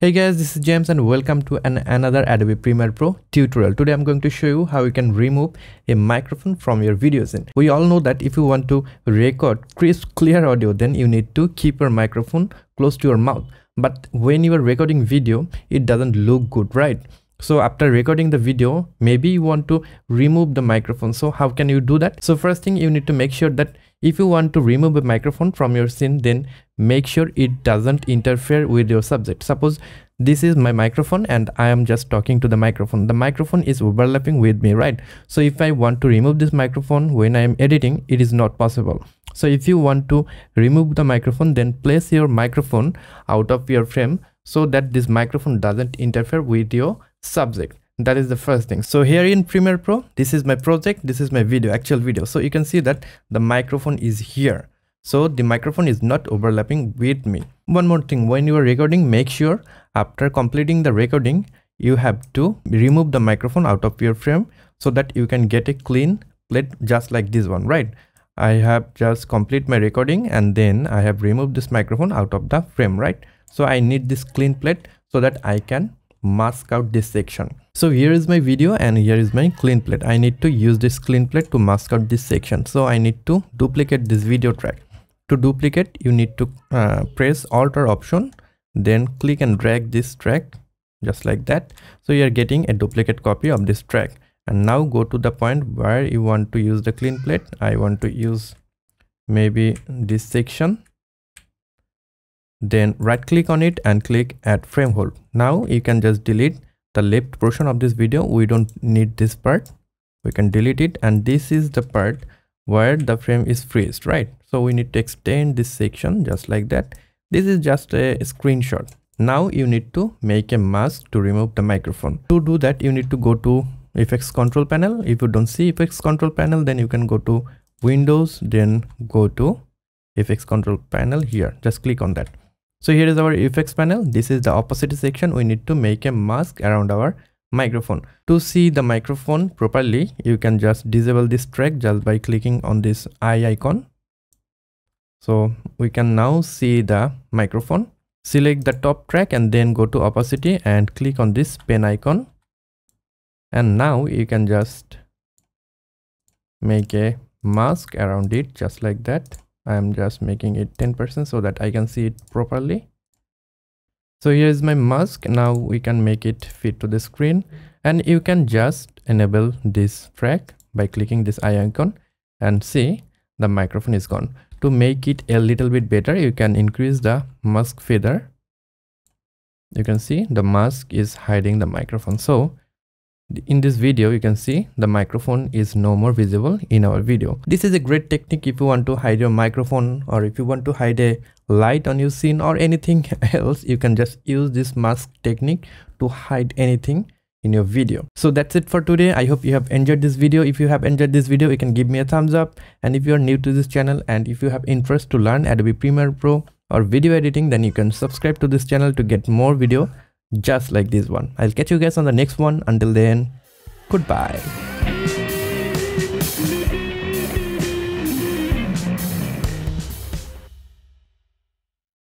Hey guys, this is James and welcome to another Adobe Premiere Pro tutorial. Today I'm going to show you how you can remove a microphone from your videos. And we all know that if you want to record crisp, clear audio, then you need to keep your microphone close to your mouth. But when you are recording video, it doesn't look good, right? So after recording the video, maybe you want to remove the microphone. So how can you do that? So first thing, you need to make sure that if you want to remove a microphone from your scene, then make sure it doesn't interfere with your subject. Suppose this is my microphone and I am just talking to the microphone. The microphone is overlapping with me, right? So if I want to remove this microphone when I am editing, it is not possible. So if you want to remove the microphone, then place your microphone out of your frame so that this microphone doesn't interfere with your subject. That is the first thing. So here in Premiere Pro, this is my project, this is my video, actual video. So you can see that the microphone is here. So the microphone is not overlapping with me. One more thing, when you are recording, make sure after completing the recording, you have to remove the microphone out of your frame so that you can get a clean plate just like this one, right? I have just completed my recording and then I have removed this microphone out of the frame, right? So I need this clean plate so that I can mask out this section. So here is my video and here is my clean plate. I need to use this clean plate to mask out this section. So I need to duplicate this video track. To duplicate, you need to press Alt or Option, then click and drag this track just like that. So you are getting a duplicate copy of this track. And now go to the point where you want to use the clean plate. I want to use maybe this section. Then right click on it and click add frame hold. Now you can just delete the left portion of this video. We don't need this part. We can delete it, and this is the part where the frame is freezed, right? So we need to extend this section just like that. This is just a screenshot. Now you need to make a mask to remove the microphone. To do that, you need to go to effects control panel. If you don't see effects control panel, then you can go to Windows, then go to effects control panel. Here just click on that. So here is our effects panel. This is the opacity section. We need to make a mask around our microphone. To see the microphone properly, you can just disable this track just by clicking on this eye icon. So we can now see the microphone. Select the top track and then go to opacity and click on this pen icon. And now you can just make a mask around it just like that. I am just making it 10% so that I can see it properly. So here is my mask. Now we can make it fit to the screen, and you can just enable this track by clicking this eye icon, and see the microphone is gone. To make it a little bit better, you can increase the mask feather. You can see the mask is hiding the microphone. So in this video, you can see the microphone is no more visible in our video. This is a great technique if you want to hide your microphone, or if you want to hide a light on your scene or anything else. You can just use this mask technique to hide anything in your video. So that's it for today. I hope you have enjoyed this video. If you have enjoyed this video, you can give me a thumbs up. And if you are new to this channel and if you have interest to learn Adobe Premiere Pro or video editing, then you can subscribe to this channel to get more video just like this one. I'll catch you guys on the next one. Until then, goodbye.